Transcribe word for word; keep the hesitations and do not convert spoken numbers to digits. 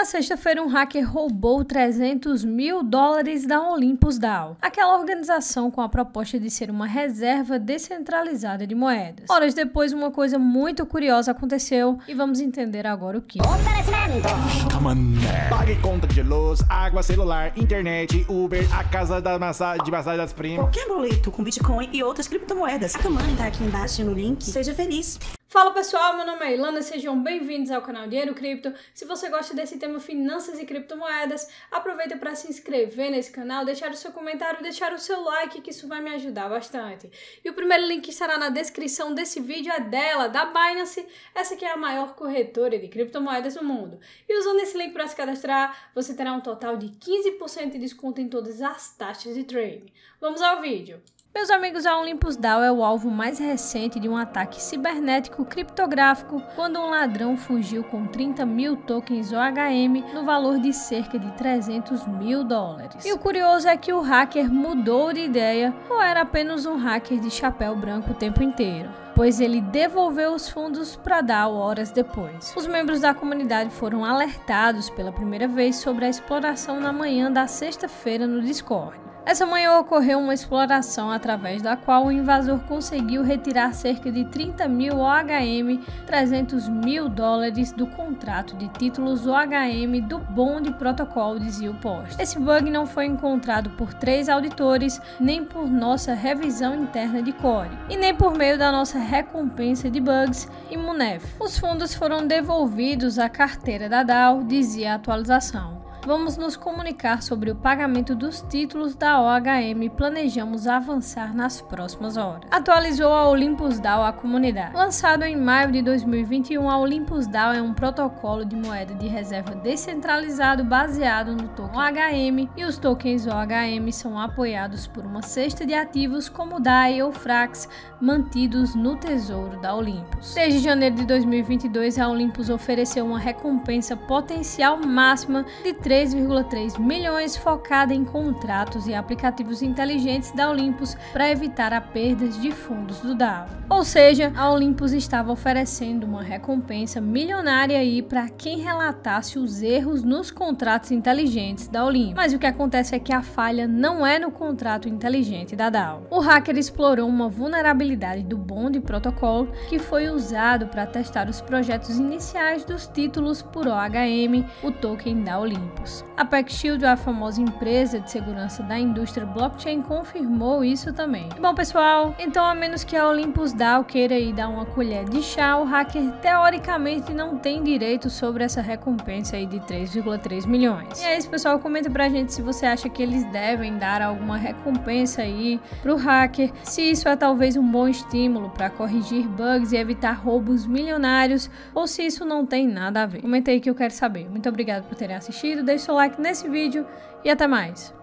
na sexta-feira, um hacker roubou trezentos mil dólares da Olympus D A O, aquela organização com a proposta de ser uma reserva descentralizada de moedas. Horas depois, uma coisa muito curiosa aconteceu e vamos entender agora o que. Pague conta de luz, água, celular, internet, Uber, a casa da massagem, de massagem das primas. Qualquer boleto com Bitcoin e outras criptomoedas. A Camoney tá aqui embaixo no link. Seja feliz. Fala pessoal, meu nome é Ilana, sejam bem-vindos ao canal Dinheiro Cripto. Se você gosta desse tema finanças e criptomoedas, aproveita para se inscrever nesse canal, deixar o seu comentário, deixar o seu like, que isso vai me ajudar bastante. E o primeiro link que estará na descrição desse vídeo é dela, da Binance, essa que é a maior corretora de criptomoedas do mundo. E usando esse link para se cadastrar, você terá um total de quinze por cento de desconto em todas as taxas de trading. Vamos ao vídeo! Meus amigos, a Olympus D A O é o alvo mais recente de um ataque cibernético criptográfico quando um ladrão fugiu com trinta mil tokens O H M no valor de cerca de trezentos mil dólares. E o curioso é que o hacker mudou de ideia ou era apenas um hacker de chapéu branco o tempo inteiro, pois ele devolveu os fundos para D A O horas depois. Os membros da comunidade foram alertados pela primeira vez sobre a exploração na manhã da sexta-feira no Discord. Essa manhã ocorreu uma exploração através da qual o invasor conseguiu retirar cerca de trinta mil O H M, trezentos mil dólares do contrato de títulos O H M do Bond Protocol, dizia o post. Esse bug não foi encontrado por três auditores, nem por nossa revisão interna de código, e nem por meio da nossa recompensa de bugs e Munef. Os fundos foram devolvidos à carteira da D A O, dizia a atualização. Vamos nos comunicar sobre o pagamento dos títulos da O H M e planejamos avançar nas próximas horas. Atualizou a Olympus D A O à comunidade. Lançado em maio de dois mil e vinte e um, a Olympus D A O é um protocolo de moeda de reserva descentralizado baseado no token O H M, e os tokens O H M são apoiados por uma cesta de ativos como o Dai ou FRAX, mantidos no tesouro da Olympus. Desde janeiro de dois mil e vinte e dois, a Olympus ofereceu uma recompensa potencial máxima de três vírgula três milhões, focada em contratos e aplicativos inteligentes da Olympus para evitar a perda de fundos do D A O. Ou seja, a Olympus estava oferecendo uma recompensa milionária aí para quem relatasse os erros nos contratos inteligentes da Olympus. Mas o que acontece é que a falha não é no contrato inteligente da D A O. O hacker explorou uma vulnerabilidade do Bond Protocol que foi usado para testar os projetos iniciais dos títulos por O H M, o token da Olympus. A PeckShield, a famosa empresa de segurança da indústria blockchain, confirmou isso também. E bom pessoal, então a menos que a Olympus D A O queira ir dar uma colher de chá, o hacker teoricamente não tem direito sobre essa recompensa aí de três vírgula três milhões. E é isso pessoal, comenta pra gente se você acha que eles devem dar alguma recompensa aí pro hacker, se isso é talvez um bom estímulo para corrigir bugs e evitar roubos milionários, ou se isso não tem nada a ver. Comenta aí que eu quero saber. Muito obrigado por terem assistido. Deixe seu like nesse vídeo e até mais!